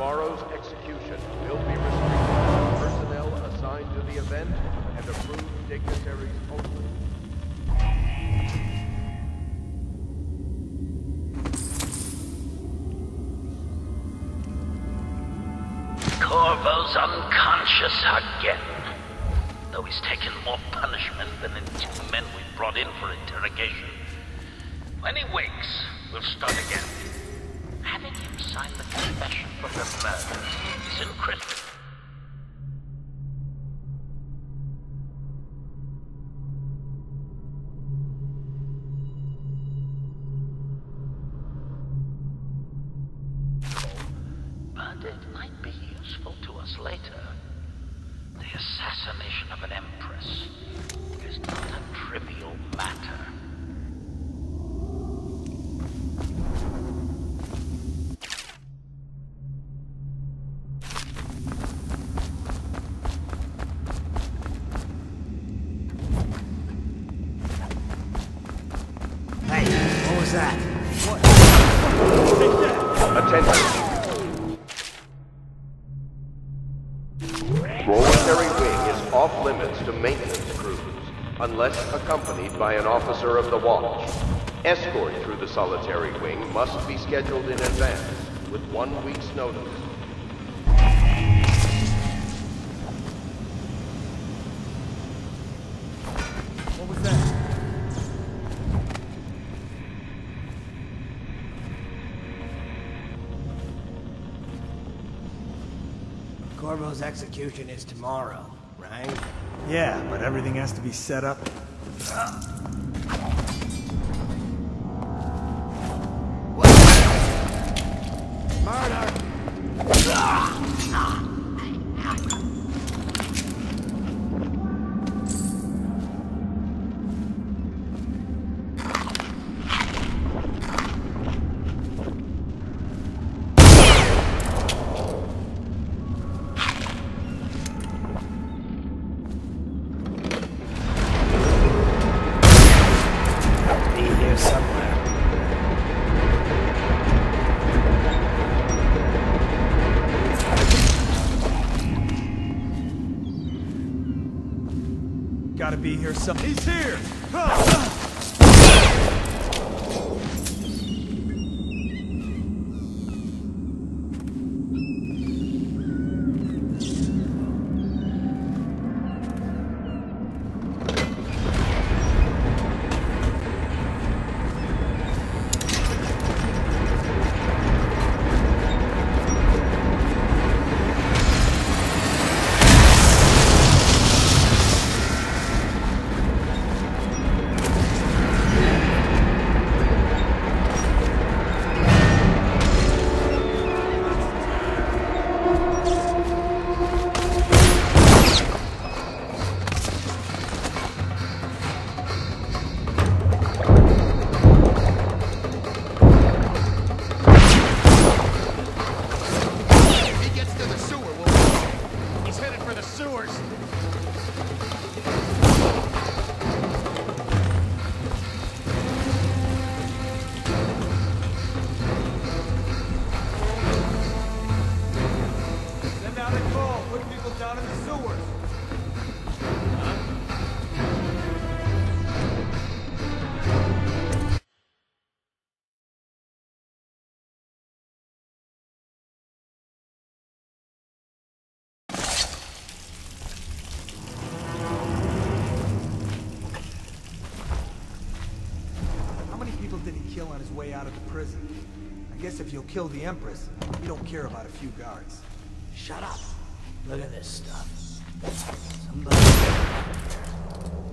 Tomorrow's execution will be restricted to personnel assigned to the event and approved dignitaries only. Corvo's unconscious again, though he's taken more punishment than the two men we brought in for interrogation. When he wakes, we'll start again. Having him sign the confession for the murder is incriminating. But it might be useful to us later. The assassination of an Empress is not a trivial matter. Unless accompanied by an officer of the watch. Escort through the solitary wing must be scheduled in advance with 1 week's notice. What was that? Corvo's execution is tomorrow, right? Yeah, but everything has to be set up. Murder! Gotta be here some. He's here! On his way out of the prison. I guess if you'll kill the Empress, you don't care about a few guards. Shut up! Look at this stuff. Somebody...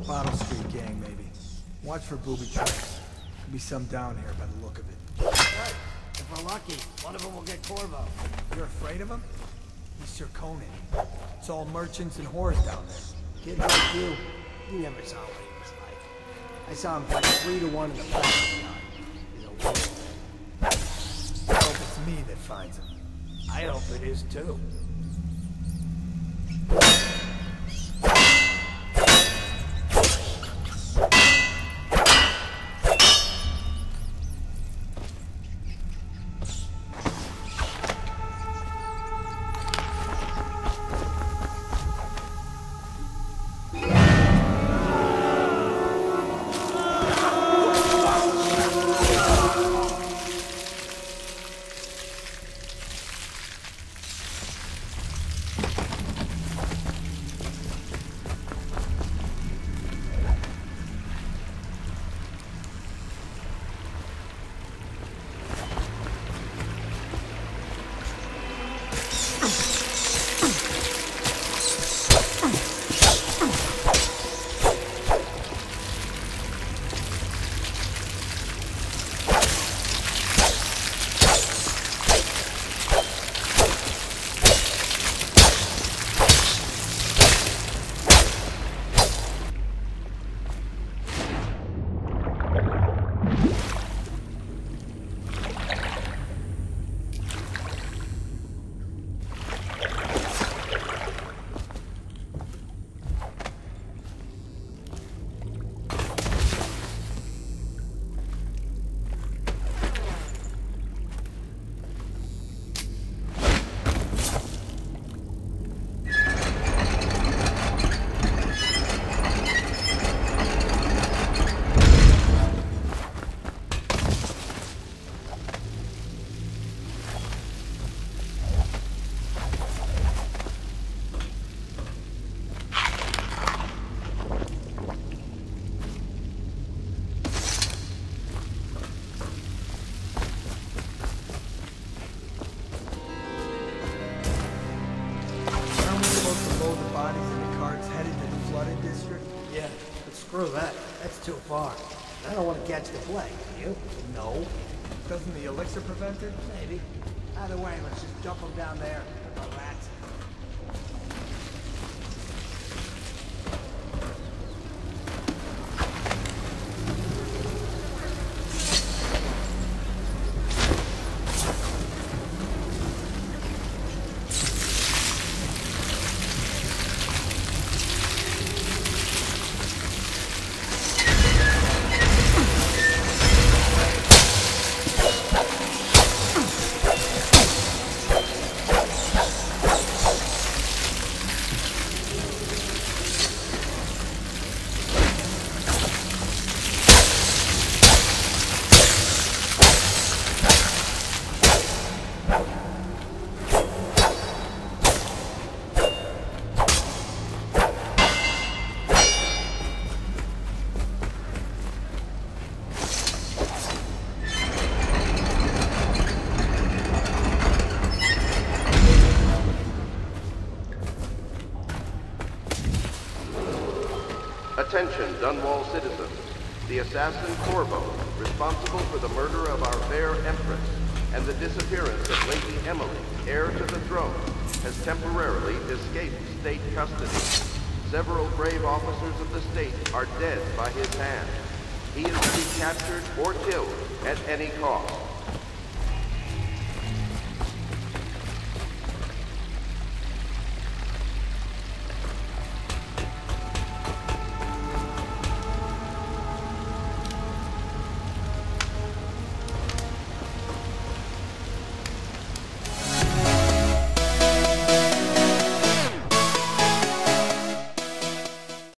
Bottle Street Gang, maybe. Watch for booby traps. Could be some down here by the look of it. Right. If we're lucky, one of them will get Corvo. You're afraid of him? He's Sir Conan. It's all merchants and whores down there. Kids like you never saw what he was like. I saw him fight 3-1 in the past. Me that finds him. I hope it is too. bodies in the carts headed to the flooded district? Yeah, but screw that. That's too far. I don't want to catch the plague, do you? No. Doesn't the elixir prevent it? Maybe. Either way, let's just dump them down there with the rats. Attention, Dunwall citizens. The assassin Corvo, responsible for the murder of our fair Empress and the disappearance of Lady Emily, heir to the throne, has temporarily escaped state custody. Several brave officers of the state are dead by his hand. He is to be captured or killed at any cost.